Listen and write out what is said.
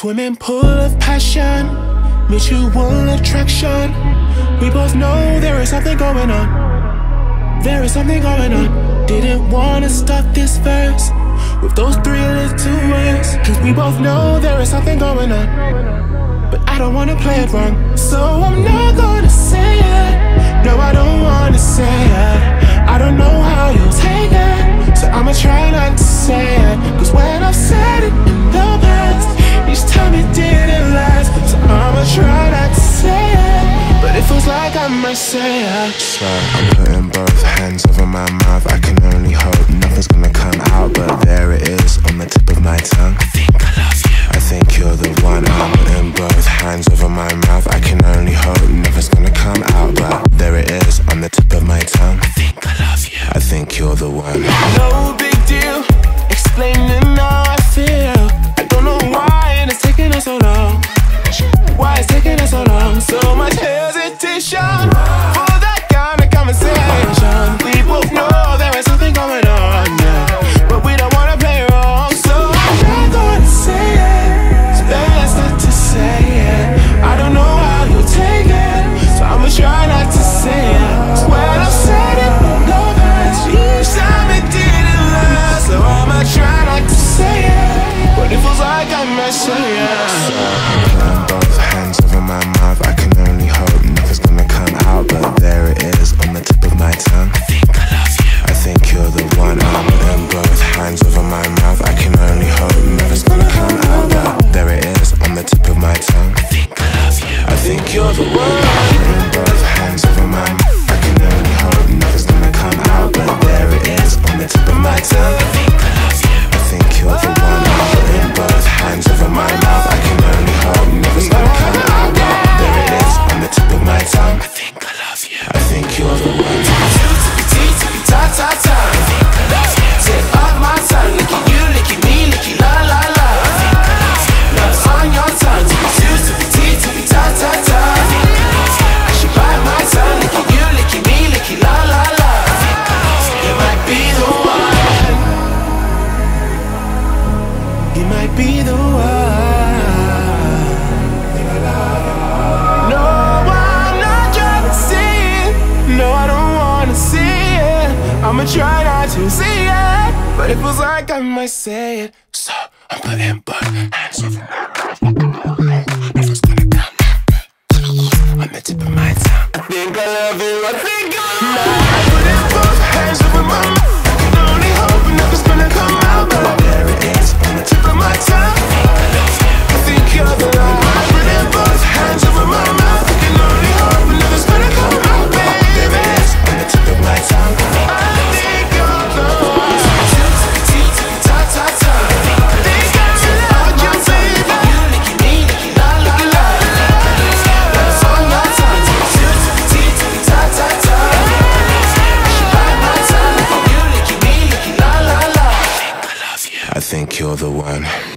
Swimming pool of passion, mutual attraction. We both know there is something going on. There is something going on. Didn't wanna stop this verse with those three little words, cause we both know there is something going on, but I don't wanna play it wrong. So I'm not gonna say it. No, I don't wanna say it. I don't know how you'll take it, so I'ma try not to say it. Cause when I've said it in the past, each time it didn't last, so I'ma try not to say it, but it feels like I might say it. Swear, I'm putting both hands over my mouth. I can only hope nothing's gonna come out, but there it is on the tip of my tongue. I think I love you, I think you're the one. I'm putting both hands over my mouth. I can only hope nothing's gonna come out, but there it is on the tip of my tongue. I think I love you, I think you're the one. No big deal, explaining how I feel. I don't know why it's taking us so long. Why it's taking us so long. So much hesitation for that kind of conversation. We both know there is something going on, yeah, but we don't wanna play wrong. So I'm not gonna say it, it's best not to say it. I don't know how you'll take it, so I'ma try not to say it. It's when I've said it, no match. Each time it didn't last, so I'ma try not to say it, but it feels like I'm messing up. So I'm putting both hands over my mouth. I can only hope nothing's gonna come out, but there it is on the tip of my tongue. I think I love you, I think you're the one. I'm putting both hands over my mouth. I can only hope nothing's gonna come out, but there it is on the tip of my tongue. I think I love you, I think you're the one. I'm putting both hands over my mouth. I can only hope nothing's gonna come out, but there it is on the tip of my tongue. I think I love you, I think you're the one. I'm putting both hands over my mouth. I can only hope nothing's gonna come out, but there it is on the tip of my tongue. I think I love you, I think you're the one. Ta ta ta, I think I love you. Take off my tongue, look at you, look at me, look at la la la. I think I love you. Love's on your tongue, to be two, to be tea, to be ta ta ta. I think I love you. I should bite my tongue, look at you, look at me, look at la la la. I think I love you. You might be the one. You might be the one. No, I'm not gonna see it. No, I don't wanna see it. I'ma try not to see it, but it feels like I might say it. So I'm putting both hands over my mouth. Nothing's gonna come out, on the tip of my tongue. I think I love you, I think I love you. I'm putting both hands over my mouth. I can only hope nothing's gonna come out, but there it is on the tip of my tongue. I think you're the one. I'm putting both hands over my mouth. I can only hope nothing's gonna come out, but there it is on the tip of my tongue. I think you're the one.